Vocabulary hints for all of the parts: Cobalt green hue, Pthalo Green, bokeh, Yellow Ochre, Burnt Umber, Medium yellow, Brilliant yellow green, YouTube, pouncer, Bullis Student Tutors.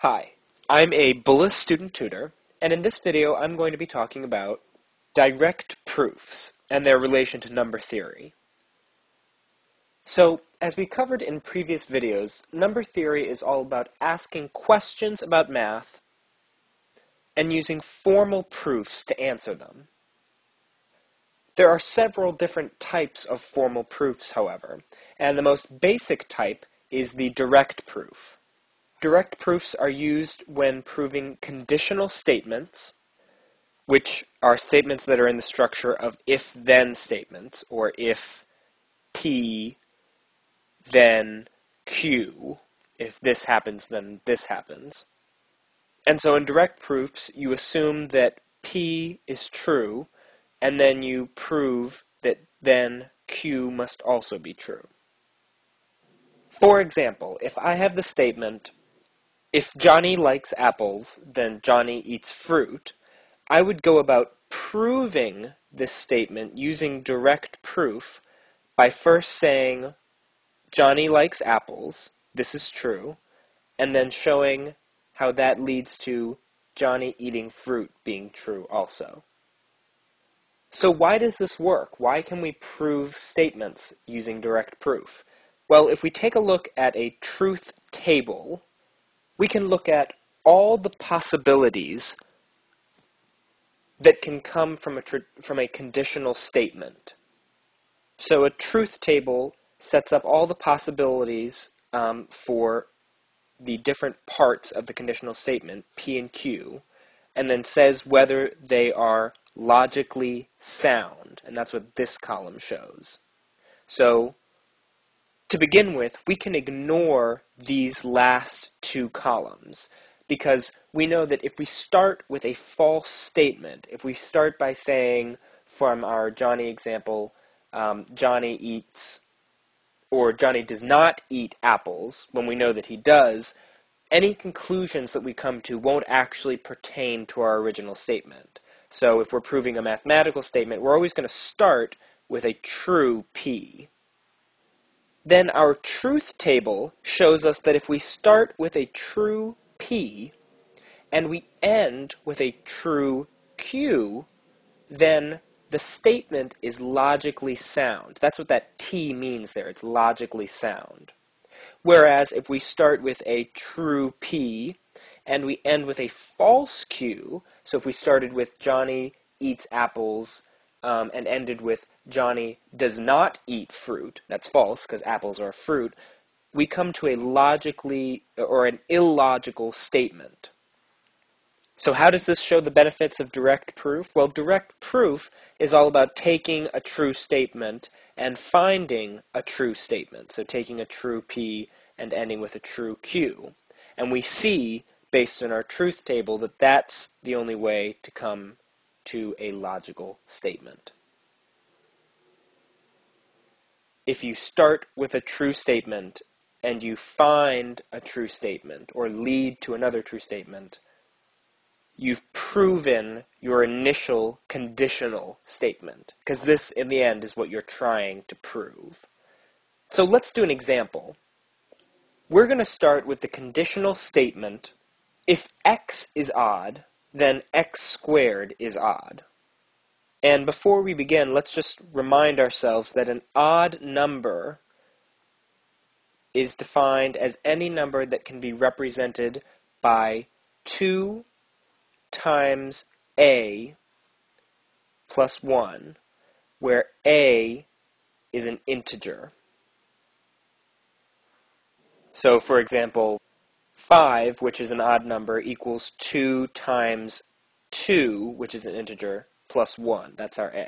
Hi, I'm a Bullis student tutor, and in this video I'm going to be talking about direct proofs and their relation to number theory. So, as we covered in previous videos, number theory is all about asking questions about math and using formal proofs to answer them. There are several different types of formal proofs, however, and the most basic type is the direct proof. Direct proofs are used when proving conditional statements, which are statements that are in the structure of if-then statements, or if P, then Q. If this happens, then this happens. And so in direct proofs, you assume that P is true, and then you prove that then Q must also be true. For example, if I have the statement, if Johnny likes apples, then Johnny eats fruit, I would go about proving this statement using direct proof by first saying, Johnny likes apples, this is true, and then showing how that leads to Johnny eating fruit being true also. So why does this work? Why can we prove statements using direct proof? Well, if we take a look at a truth table, we can look at all the possibilities that can come from a conditional statement. So a truth table sets up all the possibilities for the different parts of the conditional statement, P and Q, and then says whether they are logically sound, and that's what this column shows. So, to begin with, we can ignore these last two columns because we know that if we start with a false statement, if we start by saying from our Johnny example, Johnny eats or Johnny does not eat apples when we know that he does, any conclusions that we come to won't actually pertain to our original statement. So if we're proving a mathematical statement, we're always going to start with a true P. Then our truth table shows us that if we start with a true P and we end with a true Q, then the statement is logically sound. That's what that T means there. It's logically sound. Whereas if we start with a true P and we end with a false Q, so if we started with Johnny eats apples and ended with Johnny does not eat fruit, that's false because apples are fruit, we come to a logically or an illogical statement. So how does this show the benefits of direct proof? Well, direct proof is all about taking a true statement and finding a true statement. So taking a true P and ending with a true Q. And we see, based on our truth table, that that's the only way to come to a logical statement. If you start with a true statement and you find a true statement or lead to another true statement, you've proven your initial conditional statement, because this, in the end, is what you're trying to prove. So let's do an example. We're going to start with the conditional statement, if x is odd, then x squared is odd. And before we begin, let's just remind ourselves that an odd number is defined as any number that can be represented by 2 times a plus 1, where a is an integer. So, for example, 5, which is an odd number, equals 2 times 2, which is an integer, plus 1, that's our a.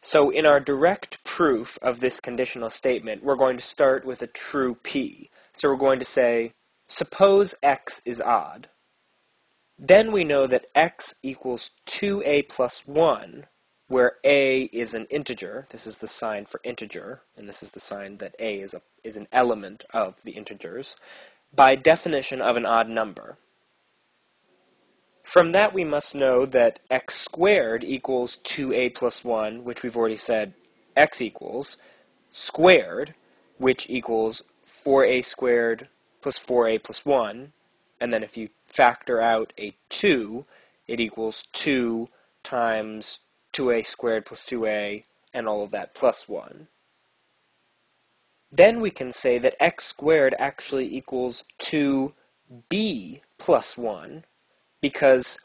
So in our direct proof of this conditional statement, we're going to start with a true P. So we're going to say, suppose x is odd. Then we know that x equals 2a plus 1, where a is an integer. This is the sign for integer, and this is the sign that a is an element of the integers, by definition of an odd number. From that, we must know that x squared equals 2a plus 1, which we've already said x equals, squared, which equals 4a squared plus 4a plus 1, and then if you factor out a 2, it equals 2 times 2a squared plus 2a, and all of that plus 1. Then we can say that x squared actually equals 2b plus 1, because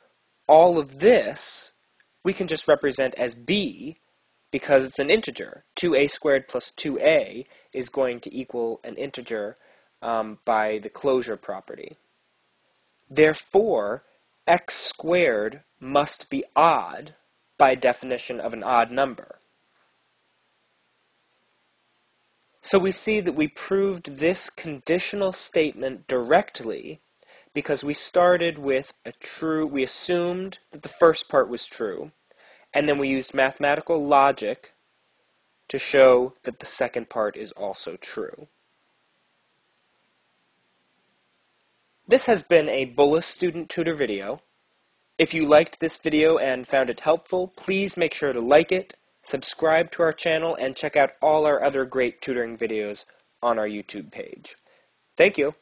all of this we can just represent as b, because it's an integer. 2a squared plus 2a is going to equal an integer by the closure property. Therefore, x squared must be odd by definition of an odd number. So we see that we proved this conditional statement directly because we started with a true, we assumed that the first part was true, and then we used mathematical logic to show that the second part is also true. This has been a Bullis Student Tutor video. If you liked this video and found it helpful, please make sure to like it, subscribe to our channel, and check out all our other great tutoring videos on our YouTube page. Thank you!